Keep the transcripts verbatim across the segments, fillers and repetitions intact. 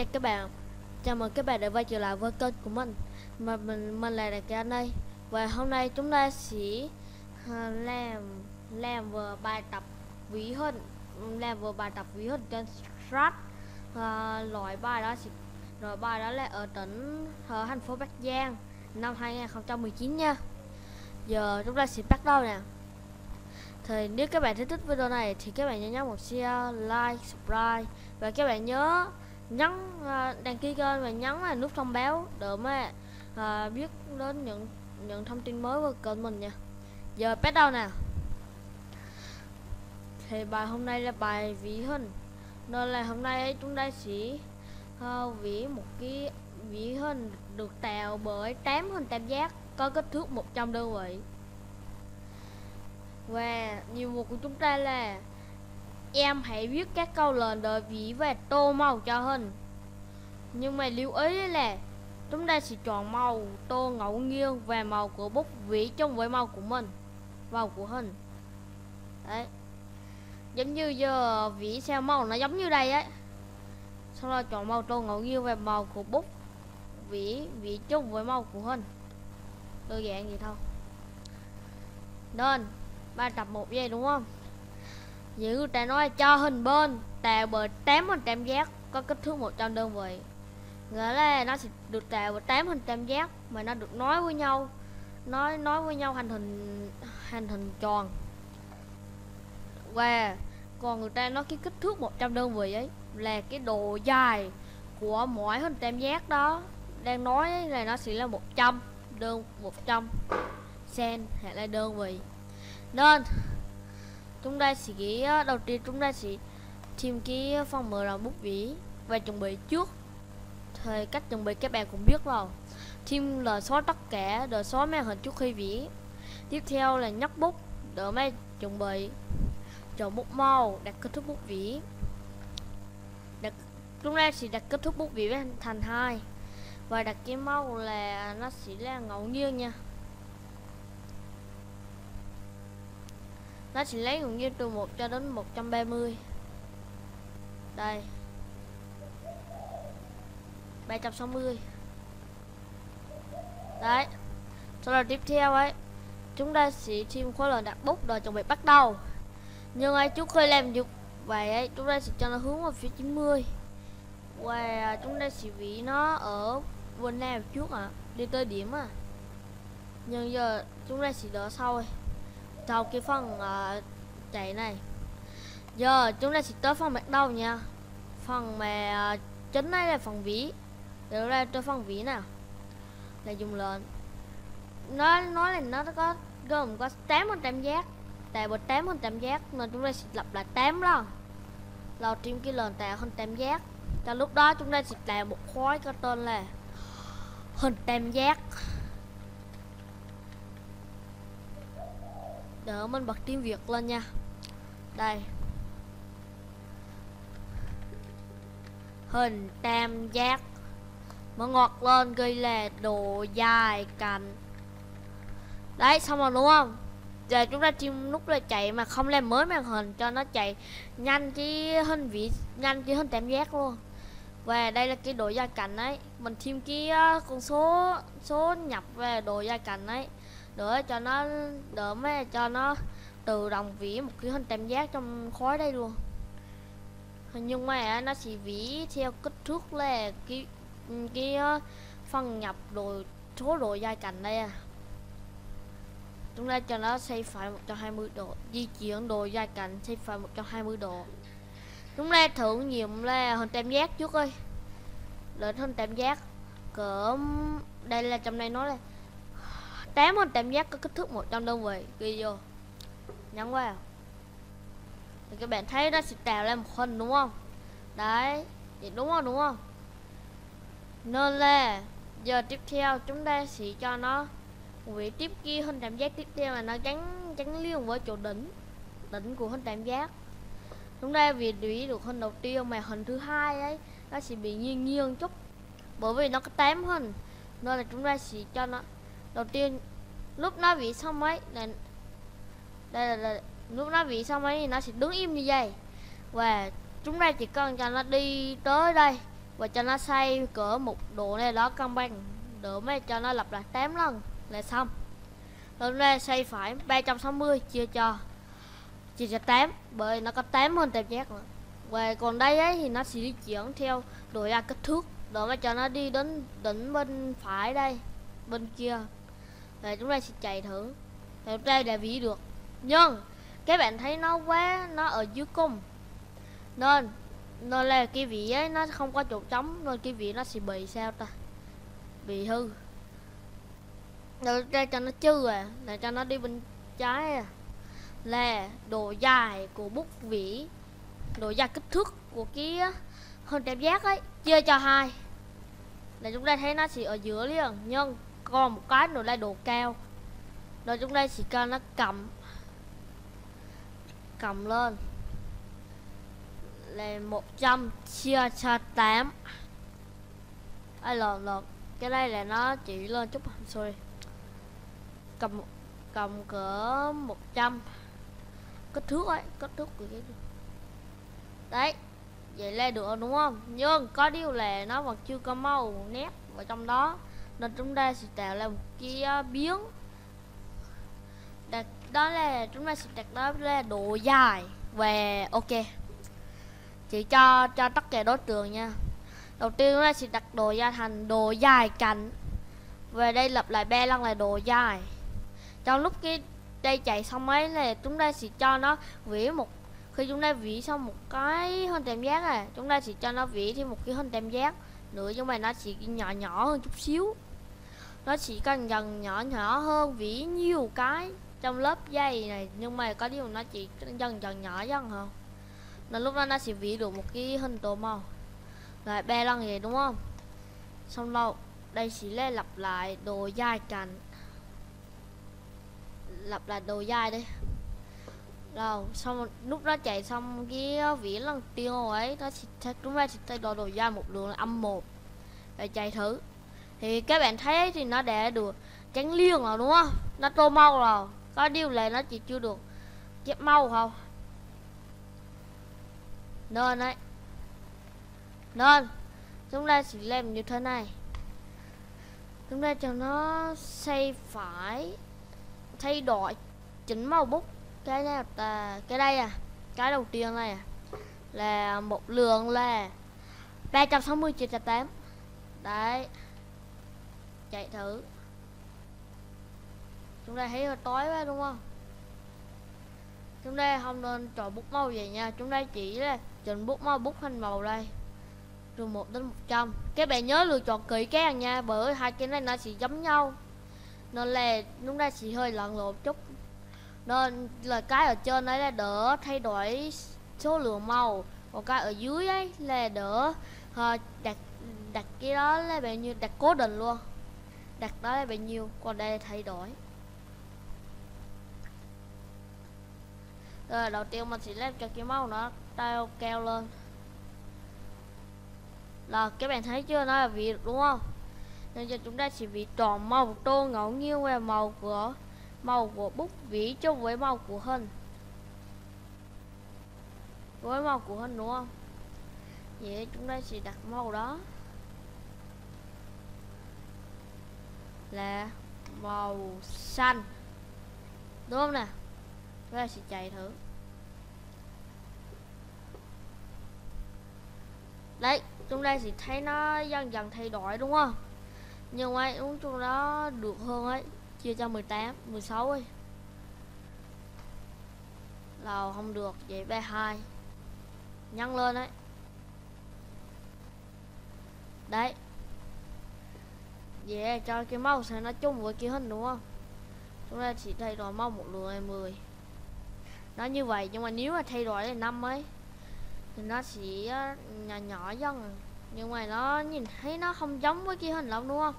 chào các bạn, chào mừng các bạn đã quay trở lại với kênh của mình. Mà mình mình là Đặng Kỳ Anh đây, và hôm nay chúng ta sẽ làm làm vừa bài tập vĩ hình, làm vừa bài tập vĩ hình trên Strat. À, loại bài đó sẽ, loại bài đó là ở tỉnh ở thành phố Bắc Giang năm hai nghìn không trăm mười chín nha. Giờ chúng ta sẽ bắt đầu nè. Thì nếu các bạn thấy thích video này thì các bạn nhớ nhấn một share, like, subscribe, và các bạn nhớ nhấn uh, đăng ký kênh và nhấn là nút thông báo để mà uh, biết đến những những thông tin mới của kênh mình nha. Giờ bắt đầu nè. Thì bài hôm nay là bài vĩ hình, nên là hôm nay chúng ta sẽ uh, vẽ một cái vĩ hình được tạo bởi tám hình tam giác có kích thước một trăm đơn vị. Và nhiệm vụ của chúng ta là em hãy viết các câu lệnh để vẽ và tô màu cho hình. Nhưng mà lưu ý là chúng ta sẽ chọn màu tô ngẫu nhiên và màu của bút vẽ chung với màu của mình, màu của hình. Đấy, giống như giờ vẽ theo màu nó giống như đây ấy. Sau đó chọn màu tô ngẫu nhiên và màu của bút vẽ vẽ chung với màu của hình. Đơn giản vậy thôi. Nên bài tập một giây đúng không? Vậy người ta nói cho hình bên tạo bởi tám hình tam giác có kích thước một trăm đơn vị. Nghĩa là nó sẽ được tạo bởi tám hình tam giác mà nó được nối với nhau, nói nói với nhau thành hình thành hình tròn. Và còn người ta nói cái kích thước một trăm đơn vị ấy là cái độ dài của mỗi hình tam giác đó đang nói ấy, là nó sẽ là một trăm đơn một trăm cm hay là đơn vị. Nên chúng ta sẽ nghĩ, đầu tiên chúng ta sẽ tìm cái phần mở rộng bút vẽ và chuẩn bị trước. Thì cách chuẩn bị các bạn cũng biết rồi, thêm là xóa tất cả để xóa màn hình trước khi vẽ. Tiếp theo là nhấc bút để máy chuẩn bị, chọn bút màu, đặt kích thước bút vẽ. Đặt, chúng ta sẽ đặt kích thước bút vẽ thành hai và đặt cái màu là nó sẽ là ngẫu nhiên nha. Nó sẽ lấy ngẫu nhiên từ một cho đến một trăm ba mươi. Đây, ba trăm sáu mươi. Đấy. Sau đó tiếp theo ấy, chúng ta sẽ thêm khối lượng đặt bút rồi chuẩn bị bắt đầu. Nhưng ấy, trước khi làm được vậy ấy, chúng ta sẽ cho nó hướng vào phía chín mươi. Và chúng ta sẽ vẽ nó ở bên nào trước ạ? À? Đi tới điểm à. Nhưng giờ chúng ta sẽ đỡ sau rồi, sau cái phần uh, chạy này. Giờ chúng ta sẽ tới phần bắt đầu nha. Phần mà uh, chính đây là phần vĩ. Để ra cho phần vĩ nào là dùng lệnh. Nó nói là nó có gồm có tám hình tam giác, tại bởi tám hình tam giác nên chúng ta sẽ lập lại tám đó. Lào tìm cái lệnh tạo hình tam giác. Cho lúc đó chúng ta sẽ tạo một khối có tên là hình tam giác. Để mình bật tiếng Việt lên nha. Đây, hình tam giác. Mở ngoặc lên ghi là độ dài cạnh. Đấy, xong rồi đúng không? Giờ chúng ta chim nút là chạy mà không làm mới màn hình cho nó chạy nhanh cái hình vĩ, nhanh cái hình tam giác luôn. Và đây là cái độ dài cạnh ấy. Mình thêm cái con số số nhập về độ dài cạnh ấy để cho nó đỡ mà cho nó tự động vỉ một cái hình tam giác trong khối đây luôn. Nhưng mà nó chỉ vỉ theo kích thước là cái cái phân nhập rồi số độ dài cạnh đây à. Chúng ta cho nó xoay phải một trăm hai mươi độ, di chuyển độ dài cạnh xoay phải một trăm hai mươi độ. Chúng ta thử nghiệm là hình tam giác trước ơi. Lên hình tam giác cỡ đây là trong đây nói là tám hình tam giác có kích thước một trăm đơn vị, ghi vô, nhấn vào. Thì các bạn thấy nó sẽ tạo ra một hình đúng không? Đấy, vậy đúng không? Đúng không? Nên là giờ tiếp theo chúng ta sẽ cho nó vẽ tiếp kia hình tam giác tiếp theo là nó gắn gắn liền với chỗ đỉnh, đỉnh của hình tam giác. Chúng ta vì vẽ được hình đầu tiên mà hình thứ hai ấy nó sẽ bị nghiêng nghiêng chút, bởi vì nó có tám hình. Nên là chúng ta sẽ cho nó đầu tiên lúc nó vẽ xong ấy là đây là, là lúc nó vẽ xong ấy thì nó sẽ đứng im như vậy. Và chúng ta chỉ cần cho nó đi tới đây và cho nó xây cỡ một độ này đó cân bằng, độ mới cho nó lặp lại tám lần là xong. Rồi này xây phải ba trăm sáu mươi chia cho chia cho tám, bởi nó có tám hơn tam giác nữa. Và còn đây ấy thì nó sẽ di chuyển theo độ ra kích thước, độ mới cho nó đi đến đỉnh bên phải đây, bên kia. Rồi chúng ta sẽ chạy thử. Rồi chúng ta đã vẽ được. Nhưng các bạn thấy nó quá nó ở dưới cùng. Nên Nên là cái vị ấy nó không có chỗ trống, nên cái vị nó sẽ bị sao ta, bị hư. Rồi ra cho nó chư à, để cho nó đi bên trái à. Là độ dài của bút vỉ, độ dài kích thước của cái hình tam giác ấy chia cho hai, là chúng ta thấy nó sẽ ở giữa liền. Nhưng còn một cái nữa là độ cao, rồi chúng ta sẽ cho nó cầm Cầm lên là một trăm chia cho tám. Ai lộn lộn, cái đây là nó chỉ lên chút, sorry. Cầm cầm cỡ một trăm kích thước ấy, kích thước của cái đấy. Vậy là được đúng không? Nhưng có điều là nó vẫn chưa có màu nét vào trong đó, nên chúng ta sẽ tạo ra một cái biến. Đặt đó là chúng ta sẽ đặt đó là độ dài và ok. Chỉ cho cho tất cả đối tượng nha. Đầu tiên chúng ta sẽ đặt độ dài thành độ dài cạnh. Về đây lập lại ba lần là độ dài. Trong lúc cái đây chạy xong ấy là chúng ta sẽ cho nó vẽ một, khi chúng ta vẽ xong một cái hình tam giác à, chúng ta sẽ cho nó vẽ thêm một cái hình tam giác nữa, nhưng mà nó chỉ nhỏ nhỏ hơn chút xíu. Nó chỉ cần dần nhỏ nhỏ hơn, vẽ nhiều cái trong lớp dây này, nhưng mà có điều nó chỉ dần dần nhỏ dần hơn. Nên lúc đó nó sẽ vẽ được một cái hình tô màu. Rồi ba lần vậy đúng không? Xong rồi, đây sẽ là lặp lại đồ dài cạnh. Lặp lại đồ dài đi. Rồi, xong lúc đó chạy xong cái vỉ lần tiêu ấy, nó sẽ chúng ta sẽ thay đổi đồ dài một đường là âm một. Rồi chạy thử. Thì các bạn thấy thì nó đã được trắng liêng rồi đúng không? Nó tô màu rồi. Có điều là nó chỉ chưa được chép màu không? Nên ấy Nên chúng ta sẽ làm như thế này. Chúng ta cho nó xây phải, thay đổi chỉnh màu bút. Cái này là cái đây à, cái đầu tiên này à, là một lượng là ba trăm sáu mươi chia cho tám. Đấy, chạy thử. Chúng ta thấy hơi tối quá đúng không? Chúng ta không nên chọn bút màu vậy nha. Chúng ta chỉ là chỉnh bút màu, bút hình màu đây. Từ một đến một trăm. Các bạn nhớ lựa chọn kỹ càng nha, bởi hai cái này nó sẽ giống nhau. Nên là chúng ta sẽ hơi lộn lộn chút. Nên là cái ở trên đấy là đỡ thay đổi số lượng màu, còn cái ở dưới ấy là đỡ uh, đặt đặt cái đó là bao nhiêu, đặt cố định luôn. Đặt đó là bao nhiêu, còn đây là thay đổi. Rồi đầu tiên mình sẽ làm cho cái màu nó tao keo lên. Là các bạn thấy chưa, nó là vỉ đúng không? Nên giờ chúng ta sẽ vỉ tròn màu tô ngẫu nhiên về màu của màu của bút vỉ chung với màu của hình, với màu của hình đúng không? Vậy chúng ta sẽ đặt màu đó là màu xanh đúng không nè? Chúng ta sẽ chạy thử. Đấy, chúng ta sẽ thấy nó dần dần thay đổi đúng không? Nhưng mà uống chung đó được hơn ấy, chia cho mười tám, mười sáu ấy. Là không được, vậy ba hai. Nhăn lên đấy. Đấy. Vậy yeah, cho cái màu sẽ nó chung với cái hình đúng không? Chúng ta chỉ thay đổi màu một lượng mười. Nó như vậy, nhưng mà nếu mà thay đổi là năm ấy thì nó sẽ nhỏ nhỏ dần, nhưng mà nó nhìn thấy nó không giống với cái hình lắm đúng không?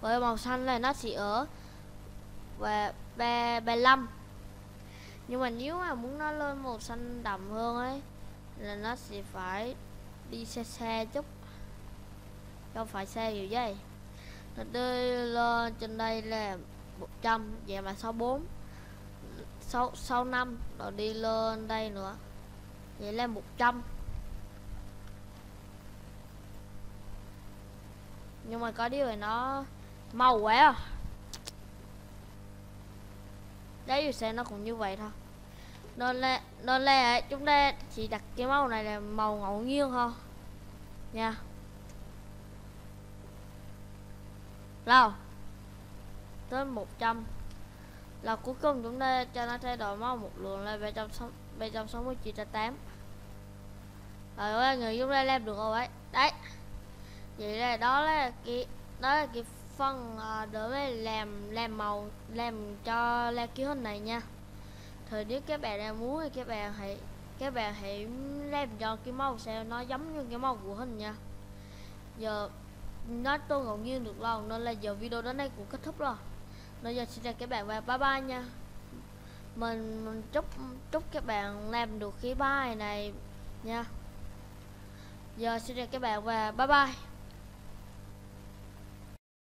Bởi màu xanh là nó sẽ ở và ba mươi lăm. Nhưng mà nếu mà muốn nó lên màu xanh đậm hơn ấy là nó sẽ phải đi xa xa chút. Không phải xa kiểu vậy. Nó đi lên trên đây là một trăm, vậy mà sáu mươi bốn sáu mươi năm, rồi đi lên đây nữa. Vậy là một trăm. Nhưng mà có điều là nó màu quá à. Đấy dù xe nó cũng như vậy thôi. Nên là, nên là chúng ta chỉ đặt cái màu này là màu ngẫu nhiên thôi nha. Rồi tới một trăm là cuối cùng chúng ta cho nó thay đổi màu một lượng là ba trăm sáu mươi chia cho tám. Rồi ơi, người chúng ta làm được rồi ấy. Đấy. Vậy là đó là cái đó là cái phần để làm làm màu làm cho la ký hình này nha. Thời nếu các bạn đang muốn thì các bạn hãy các bạn hãy làm cho cái màu sao nó giống như cái màu của hình nha. Giờ nó tôi ngẫu nhiên được rồi, nên là giờ video đến đây cũng kết thúc rồi. Bây giờ xin chào các bạn và bye bye nha. Mình, mình chúc chúc các bạn làm được cái bài này nha. Giờ xin chào các bạn và bye bye.